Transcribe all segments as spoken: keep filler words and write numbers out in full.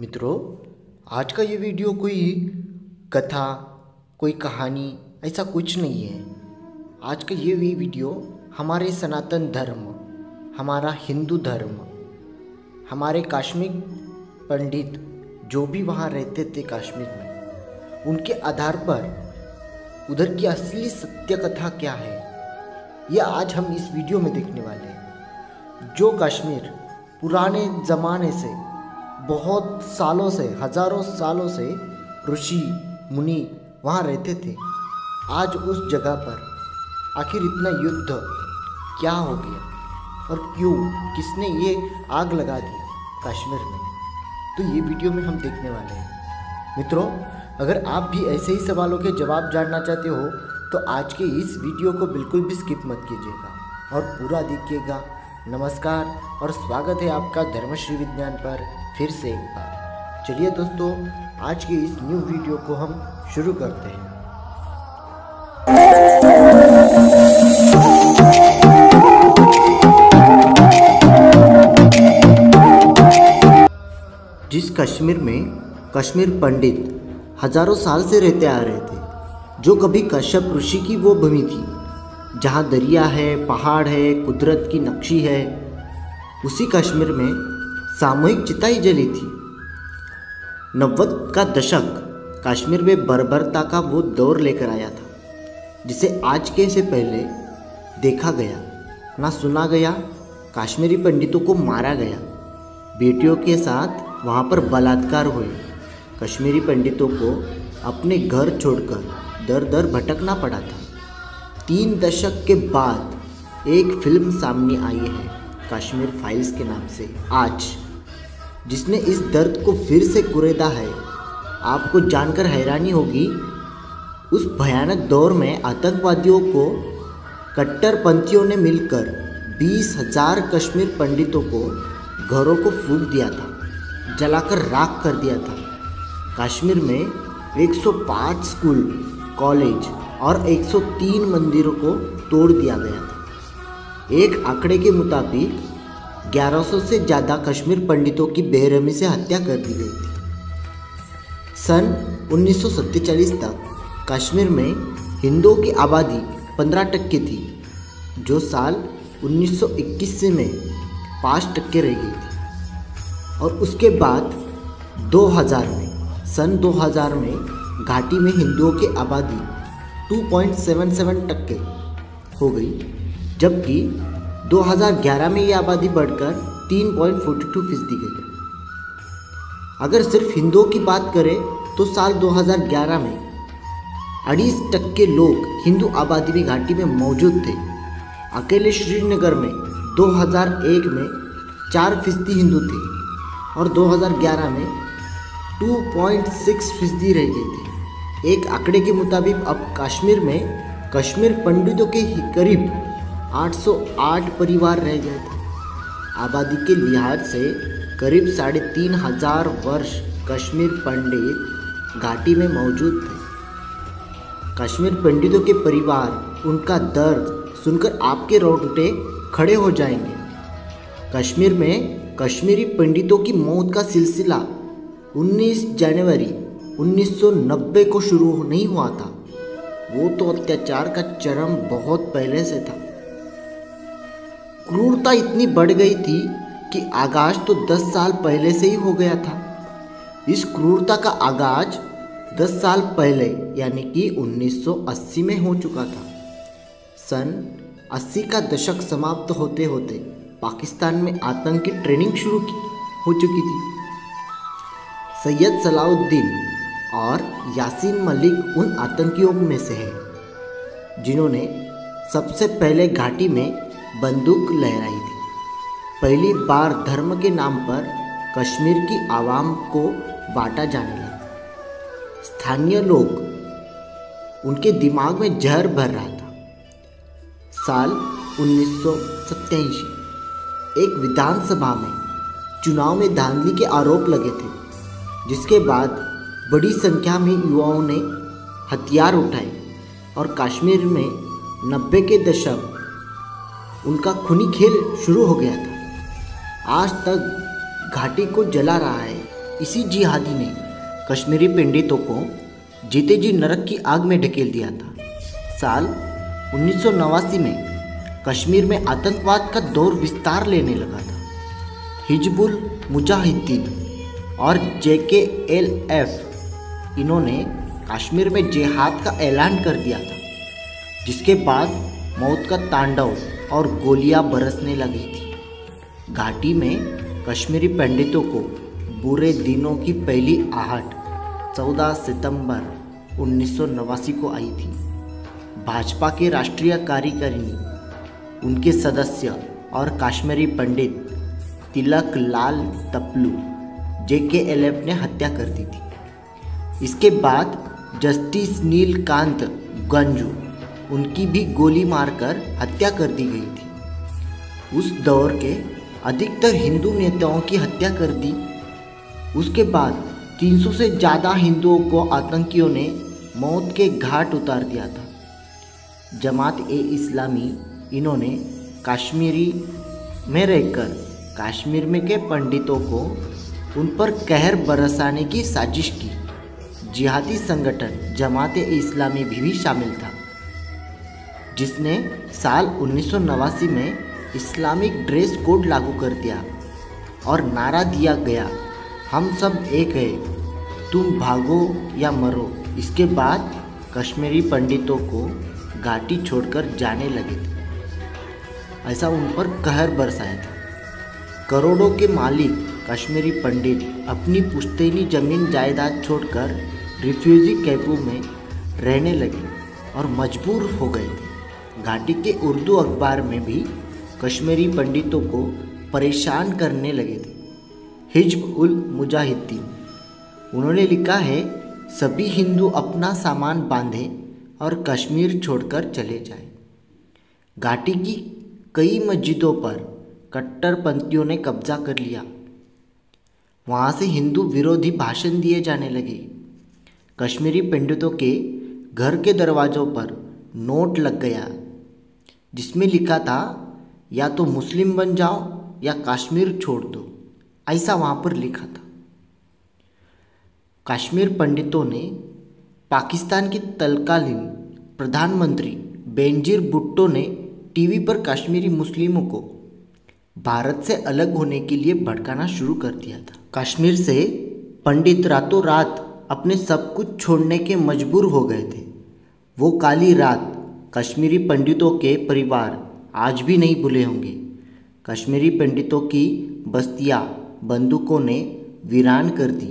मित्रों, आज का ये वीडियो कोई कथा, कोई कहानी ऐसा कुछ नहीं है। आज का ये भी वीडियो हमारे सनातन धर्म, हमारा हिंदू धर्म, हमारे काश्मीर पंडित जो भी वहाँ रहते थे कश्मीर में, उनके आधार पर उधर की असली सत्य कथा क्या है, ये आज हम इस वीडियो में देखने वाले हैं। जो कश्मीर पुराने ज़माने से, बहुत सालों से, हज़ारों सालों से ऋषि मुनि वहाँ रहते थे, आज उस जगह पर आखिर इतना युद्ध क्या हो गया और क्यों, किसने ये आग लगा दी कश्मीर में, तो ये वीडियो में हम देखने वाले हैं। मित्रों, अगर आप भी ऐसे ही सवालों के जवाब जानना चाहते हो तो आज के इस वीडियो को बिल्कुल भी स्किप मत कीजिएगा और पूरा देखिएगा। नमस्कार और स्वागत है आपका धर्मश्री विज्ञान पर फिर से एक बार। चलिए दोस्तों, आज के इस न्यू वीडियो को हम शुरू करते हैं। जिस कश्मीर में कश्मीर पंडित हजारों साल से रहते आ रहे थे, जो कभी कश्यप ऋषि की वो भूमि थी जहाँ दरिया है, पहाड़ है, कुदरत की नक्शी है, उसी कश्मीर में सामूहिक चिताई जली थी। नब्बे का दशक कश्मीर में बर्बरता का वो दौर लेकर आया था जिसे आज के से पहले देखा गया ना सुना गया। कश्मीरी पंडितों को मारा गया, बेटियों के साथ वहाँ पर बलात्कार हुए, कश्मीरी पंडितों को अपने घर छोड़कर दर दर भटकना पड़ा था। तीन दशक के बाद एक फिल्म सामने आई है कश्मीर फाइल्स के नाम से आज, जिसने इस दर्द को फिर से कुरेदा है। आपको जानकर हैरानी होगी, उस भयानक दौर में आतंकवादियों को कट्टरपंथियों ने मिलकर बीस हजार कश्मीर पंडितों को घरों को फूंक दिया था, जलाकर राख कर दिया था। कश्मीर में एक सौ पाँच स्कूल, कॉलेज और एक सौ तीन मंदिरों को तोड़ दिया गया था। एक आंकड़े के मुताबिक ग्यारह सौ से ज़्यादा कश्मीर पंडितों की बेरहमी से हत्या कर दी गई थी। सन उन्नीस सौ सैंतालीस तक कश्मीर में हिंदुओं की आबादी पंद्रह टक्के थी, जो साल उन्नीस सौ इक्कीस में पाँच टक्के रह गई थी। और उसके बाद दो हज़ार में, सन दो हज़ार में घाटी में हिंदुओं की आबादी दो पॉइंट सत्तर सात टक्के हो गई, जबकि दो हज़ार ग्यारह में ये आबादी बढ़कर तीन पॉइंट बयालीस फीसदी गई। अगर सिर्फ हिंदुओं की बात करें तो साल दो हज़ार ग्यारह में अड़तीस टक्के लोग हिंदू आबादी में घाटी में मौजूद थे। अकेले श्रीनगर में दो हज़ार एक में चार फीसदी हिंदू थे और दो हज़ार ग्यारह में दो पॉइंट छह फीसदी रह गई थी। एक आंकड़े के मुताबिक अब कश्मीर में कश्मीर पंडितों के ही करीब आठ सौ आठ परिवार रह गए थे। आबादी के लिहाज से करीब साढ़े तीन हजार वर्ष कश्मीर पंडित घाटी में मौजूद थे। कश्मीर पंडितों के परिवार, उनका दर्द सुनकर आपके रोंगटे खड़े हो जाएंगे। कश्मीर में कश्मीरी पंडितों की मौत का सिलसिला उन्नीस जनवरी उन्नीस सौ नब्बे को शुरू नहीं हुआ था, वो तो अत्याचार का चरम बहुत पहले से था। क्रूरता इतनी बढ़ गई थी कि आगाज तो दस साल पहले से ही हो गया था। इस क्रूरता का आगाज दस साल पहले यानी कि उन्नीस सौ अस्सी में हो चुका था। सन अस्सी का दशक समाप्त होते होते पाकिस्तान में आतंक की ट्रेनिंग शुरू की हो चुकी थी। सैयद सलाउद्दीन और यासीन मलिक उन आतंकियों में से हैं जिन्होंने सबसे पहले घाटी में बंदूक लहराई थी। पहली बार धर्म के नाम पर कश्मीर की आवाम को बांटा जाने लगा। स्थानीय लोग, उनके दिमाग में जहर भर रहा था। साल उन्नीस सौ सत्ताईस एक विधानसभा में चुनाव में धांधली के आरोप लगे थे, जिसके बाद बड़ी संख्या में युवाओं ने हथियार उठाए और कश्मीर में नब्बे के दशक उनका खूनी खेल शुरू हो गया था। आज तक घाटी को जला रहा है इसी जिहादी ने कश्मीरी पंडितों को जीते जी नरक की आग में ढकेल दिया था। साल उन्नीस सौ नवासी में कश्मीर में आतंकवाद का दौर विस्तार लेने लगा था। हिजबुल मुजाहिद्दीन और जे के एल एफ इन्होंने कश्मीर में जिहाद का ऐलान कर दिया था, जिसके बाद मौत का तांडव और गोलियां बरसने लगी थी। घाटी में कश्मीरी पंडितों को बुरे दिनों की पहली आहट चौदह सितंबर उन्नीस सौ नवासी को आई थी। भाजपा के राष्ट्रीय कार्यकारिणी, उनके सदस्य और कश्मीरी पंडित तिलक लाल तपलू जे के एल एफ ने हत्या कर दी थी। इसके बाद जस्टिस नीलकान्त गंजू, उनकी भी गोली मारकर हत्या कर दी गई थी। उस दौर के अधिकतर हिंदू नेताओं की हत्या कर दी। उसके बाद तीन सौ से ज़्यादा हिंदुओं को आतंकियों ने मौत के घाट उतार दिया था। जमात ए इस्लामी इन्होंने कश्मीरी में रहकर कश्मीर में के पंडितों को उन पर कहर बरसाने की साजिश की। जिहादी संगठन जमात ए इस्लामी भी, भी शामिल था, जिसने साल उन्नीस सौ नवासी में इस्लामिक ड्रेस कोड लागू कर दिया और नारा दिया गया, हम सब एक है, तुम भागो या मरो। इसके बाद कश्मीरी पंडितों को घाटी छोड़कर जाने लगे थे, ऐसा उन पर कहर बरसाया था। करोड़ों के मालिक कश्मीरी पंडित अपनी पुश्तैनी जमीन जायदाद छोड़कर रिफ्यूजी कैंपों में रहने लगे और मजबूर हो गए थे। घाटी के उर्दू अखबार में भी कश्मीरी पंडितों को परेशान करने लगे थे। हिजबुल मुजाहिद्दीन उन्होंने लिखा है, सभी हिंदू अपना सामान बांधे और कश्मीर छोड़कर चले जाएं। घाटी की कई मस्जिदों पर कट्टरपंथियों ने कब्जा कर लिया। वहाँ से हिंदू विरोधी भाषण दिए जाने लगे। कश्मीरी पंडितों के घर के दरवाज़ों पर नोट लग गया, जिसमें लिखा था, या तो मुस्लिम बन जाओ या कश्मीर छोड़ दो, ऐसा वहाँ पर लिखा था। कश्मीर पंडितों ने पाकिस्तान के तत्कालीन प्रधानमंत्री बेनजीर भुट्टो ने टीवी पर कश्मीरी मुस्लिमों को भारत से अलग होने के लिए भड़काना शुरू कर दिया था। कश्मीर से पंडित रातों रात अपने सब कुछ छोड़ने के मजबूर हो गए थे। वो काली रात कश्मीरी पंडितों के परिवार आज भी नहीं भूले होंगे। कश्मीरी पंडितों की बस्तियां बंदूकों ने वीरान कर दी।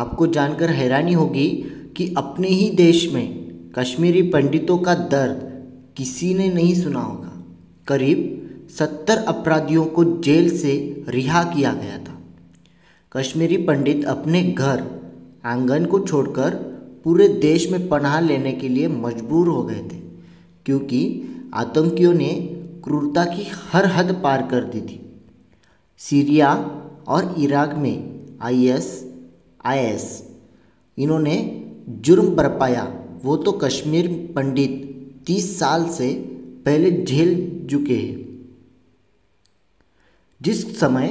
आपको जानकर हैरानी होगी कि अपने ही देश में कश्मीरी पंडितों का दर्द किसी ने नहीं सुना होगा। करीब सत्तर अपराधियों को जेल से रिहा किया गया था। कश्मीरी पंडित अपने घर आंगन को छोड़कर पूरे देश में पनाह लेने के लिए मजबूर हो गए थे, क्योंकि आतंकियों ने क्रूरता की हर हद पार कर दी थी। सीरिया और इराक में आई एस आई एस इन्होंने जुर्म बरपाया, वो तो कश्मीर पंडित तीस साल से पहले झेल चुके हैं। जिस समय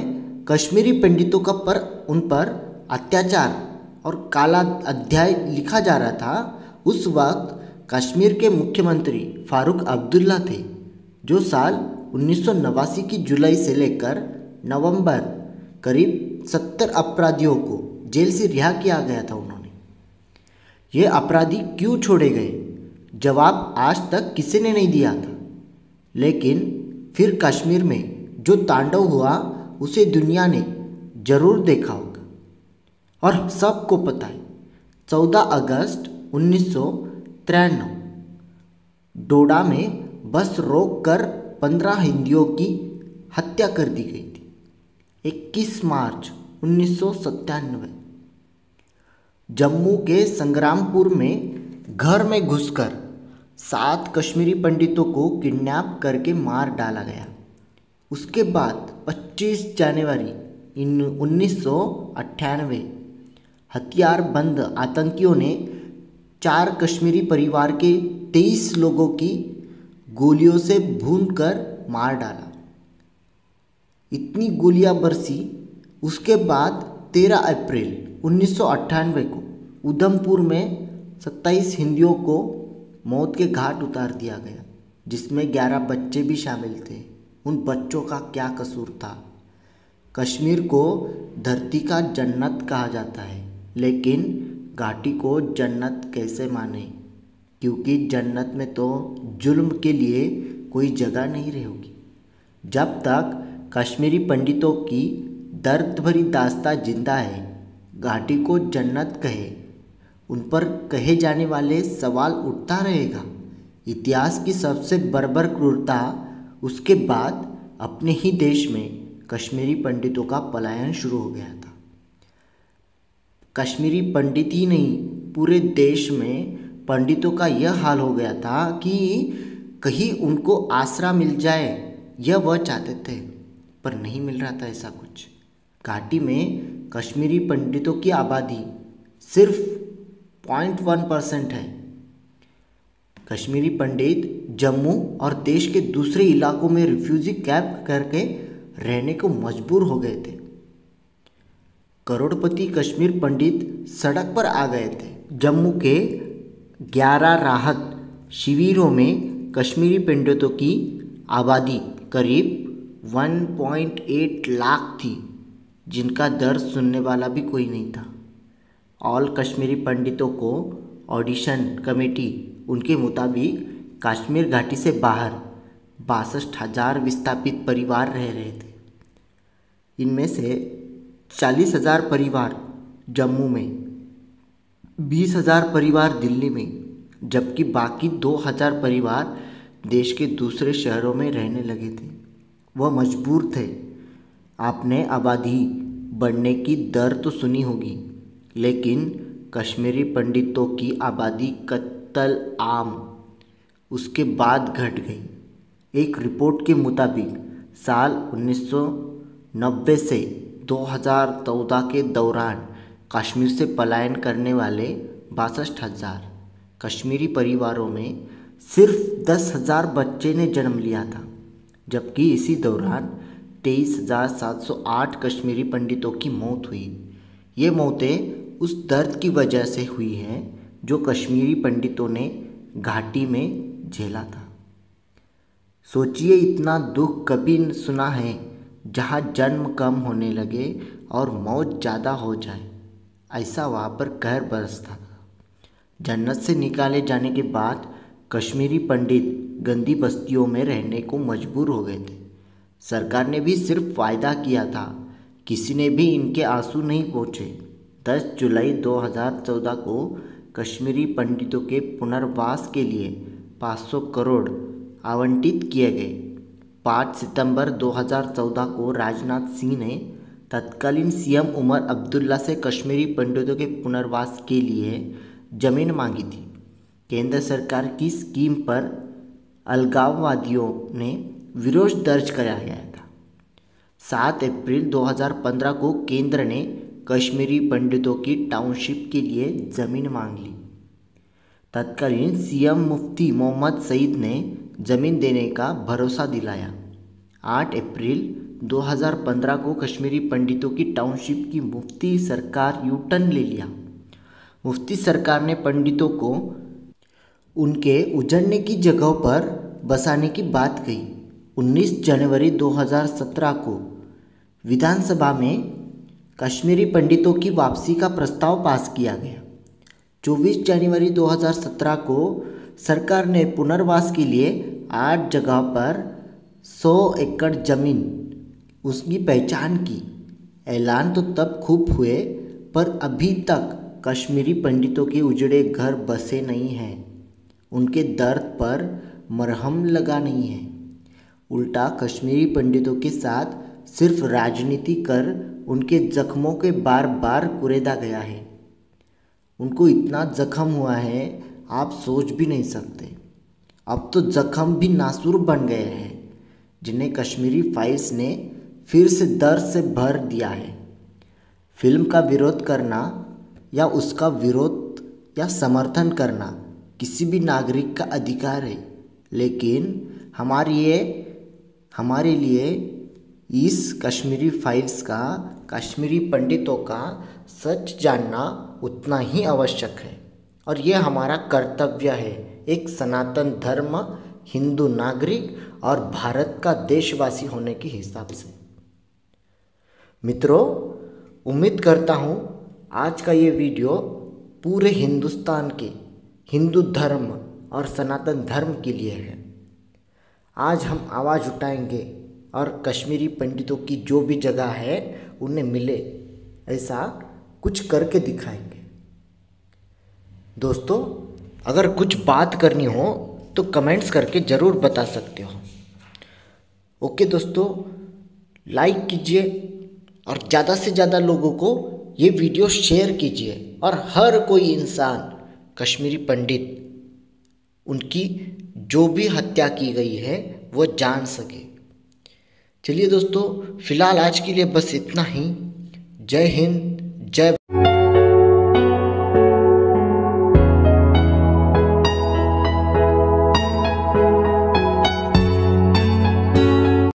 कश्मीरी पंडितों का पर उन पर अत्याचार और काला अध्याय लिखा जा रहा था, उस वक्त कश्मीर के मुख्यमंत्री फारूक अब्दुल्ला थे, जो साल उन्नीस सौ नवासी की जुलाई से लेकर नवंबर करीब सत्तर अपराधियों को जेल से रिहा किया गया था। उन्होंने ये अपराधी क्यों छोड़े गए, जवाब आज तक किसी ने नहीं दिया था। लेकिन फिर कश्मीर में जो तांडव हुआ उसे दुनिया ने जरूर देखा होगा और सबको पता है। चौदह अगस्त उन्नीस सौ तिरानवे डोडा में बस रोककर पंद्रह हिंदुओं की हत्या कर दी गई थी। इक्कीस मार्च उन्नीस सौ सत्तानवे जम्मू के संग्रामपुर में घर में घुसकर सात कश्मीरी पंडितों को किडनैप करके मार डाला गया। उसके बाद पच्चीस जनवरी उन्नीस सौ अट्ठानवे हथियार बंद आतंकियों ने चार कश्मीरी परिवार के तेईस लोगों की गोलियों से भूनकर मार डाला। इतनी गोलियां बरसी, उसके बाद तेरह अप्रैल उन्नीस सौ अट्ठानवे को उधमपुर में सत्ताईस हिंदुओं को मौत के घाट उतार दिया गया, जिसमें ग्यारह बच्चे भी शामिल थे। उन बच्चों का क्या कसूर था? कश्मीर को धरती का जन्नत कहा जाता है, लेकिन घाटी को जन्नत कैसे माने, क्योंकि जन्नत में तो जुल्म के लिए कोई जगह नहीं रहेगी। जब तक कश्मीरी पंडितों की दर्द भरी दास्तां जिंदा है, घाटी को जन्नत कहे, उन पर कहे जाने वाले सवाल उठता रहेगा। इतिहास की सबसे बर्बर क्रूरता उसके बाद अपने ही देश में कश्मीरी पंडितों का पलायन शुरू हो गया था। कश्मीरी पंडित ही नहीं, पूरे देश में पंडितों का यह हाल हो गया था कि कहीं उनको आसरा मिल जाए, यह वह चाहते थे, पर नहीं मिल रहा था ऐसा कुछ। घाटी में कश्मीरी पंडितों की आबादी सिर्फ पॉइंट वन परसेंट है। कश्मीरी पंडित जम्मू और देश के दूसरे इलाकों में रिफ्यूजी कैंप करके रहने को मजबूर हो गए थे। करोड़पति कश्मीर पंडित सड़क पर आ गए थे। जम्मू के ग्यारह राहत शिविरों में कश्मीरी पंडितों की आबादी करीब एक पॉइंट आठ लाख थी, जिनका दर्द सुनने वाला भी कोई नहीं था। ऑल कश्मीरी पंडितों को ऑडिशन कमेटी उनके मुताबिक कश्मीर घाटी से बाहर बासठ हज़ार विस्थापित परिवार रह रहे थे। इनमें से चालीस हज़ार परिवार जम्मू में, बीस हज़ार परिवार दिल्ली में, जबकि बाकी दो हज़ार परिवार देश के दूसरे शहरों में रहने लगे थे। वह मजबूर थे। आपने आबादी बढ़ने की दर तो सुनी होगी, लेकिन कश्मीरी पंडितों की आबादी कत्ल आम उसके बाद घट गई। एक रिपोर्ट के मुताबिक साल उन्नीस सौ नब्बे से दो हज़ार चौदह के दौरान कश्मीर से पलायन करने वाले बासठ हज़ार कश्मीरी परिवारों में सिर्फ दस हज़ार बच्चे ने जन्म लिया था, जबकि इसी दौरान तेईस हज़ार सात सौ आठ कश्मीरी पंडितों की मौत हुई। ये मौतें उस दर्द की वजह से हुई हैं जो कश्मीरी पंडितों ने घाटी में झेला था। सोचिए, इतना दुख कभी सुना है जहाँ जन्म कम होने लगे और मौत ज़्यादा हो जाए। ऐसा वहाँ पर कहर बरसता था। जन्नत से निकाले जाने के बाद कश्मीरी पंडित गंदी बस्तियों में रहने को मजबूर हो गए थे। सरकार ने भी सिर्फ फ़ायदा किया था, किसी ने भी इनके आंसू नहीं पोंछे। दस जुलाई दो हज़ार चौदह को कश्मीरी पंडितों के पुनर्वास के लिए पाँच सौ करोड़ आवंटित किए गए। पाँच सितंबर दो हज़ार चौदह को राजनाथ सिंह ने तत्कालीन सीएम उमर अब्दुल्ला से कश्मीरी पंडितों के पुनर्वास के लिए ज़मीन मांगी थी। केंद्र सरकार की स्कीम पर अलगाववादियों ने विरोध दर्ज कराया गया था। सात अप्रैल दो हज़ार पंद्रह को केंद्र ने कश्मीरी पंडितों की टाउनशिप के लिए ज़मीन मांग ली। तत्कालीन सीएम मुफ्ती मोहम्मद सईद ने ज़मीन देने का भरोसा दिलाया। आठ अप्रैल दो हज़ार पंद्रह को कश्मीरी पंडितों की टाउनशिप की मुफ्ती सरकार यूटर्न ले लिया। मुफ्ती सरकार ने पंडितों को उनके उजड़ने की जगहों पर बसाने की बात कही। उन्नीस जनवरी दो हज़ार सत्रह को विधानसभा में कश्मीरी पंडितों की वापसी का प्रस्ताव पास किया गया। चौबीस जनवरी दो हज़ार सत्रह को सरकार ने पुनर्वास के लिए आठ जगह पर सौ एकड़ जमीन उसकी पहचान की। ऐलान तो तब खूब हुए, पर अभी तक कश्मीरी पंडितों के उजड़े घर बसे नहीं हैं, उनके दर्द पर मरहम लगा नहीं है। उल्टा कश्मीरी पंडितों के साथ सिर्फ राजनीति कर उनके जख्मों के बार बार कुरेदा गया है। उनको इतना जख्म हुआ है आप सोच भी नहीं सकते। अब तो जख्म भी नासूर बन गए हैं, जिन्हें कश्मीरी फाइल्स ने फिर से दर्द से भर दिया है। फिल्म का विरोध करना या उसका विरोध या समर्थन करना किसी भी नागरिक का अधिकार है, लेकिन हमारे हमारे लिए इस कश्मीरी फाइल्स का कश्मीरी पंडितों का सच जानना उतना ही आवश्यक है और ये हमारा कर्तव्य है, एक सनातन धर्म, हिंदू नागरिक और भारत का देशवासी होने के हिसाब से। मित्रों, उम्मीद करता हूँ आज का ये वीडियो पूरे हिंदुस्तान के हिंदू धर्म और सनातन धर्म के लिए है। आज हम आवाज़ उठाएंगे और कश्मीरी पंडितों की जो भी जगह है उन्हें मिले, ऐसा कुछ करके दिखाएंगे। दोस्तों, अगर कुछ बात करनी हो तो कमेंट्स करके ज़रूर बता सकते हो। ओके दोस्तों, लाइक कीजिए और ज़्यादा से ज़्यादा लोगों को ये वीडियो शेयर कीजिए और हर कोई इंसान कश्मीरी पंडित, उनकी जो भी हत्या की गई है, वो जान सके। चलिए दोस्तों, फ़िलहाल आज के लिए बस इतना ही। जय हिंद, जय भारत।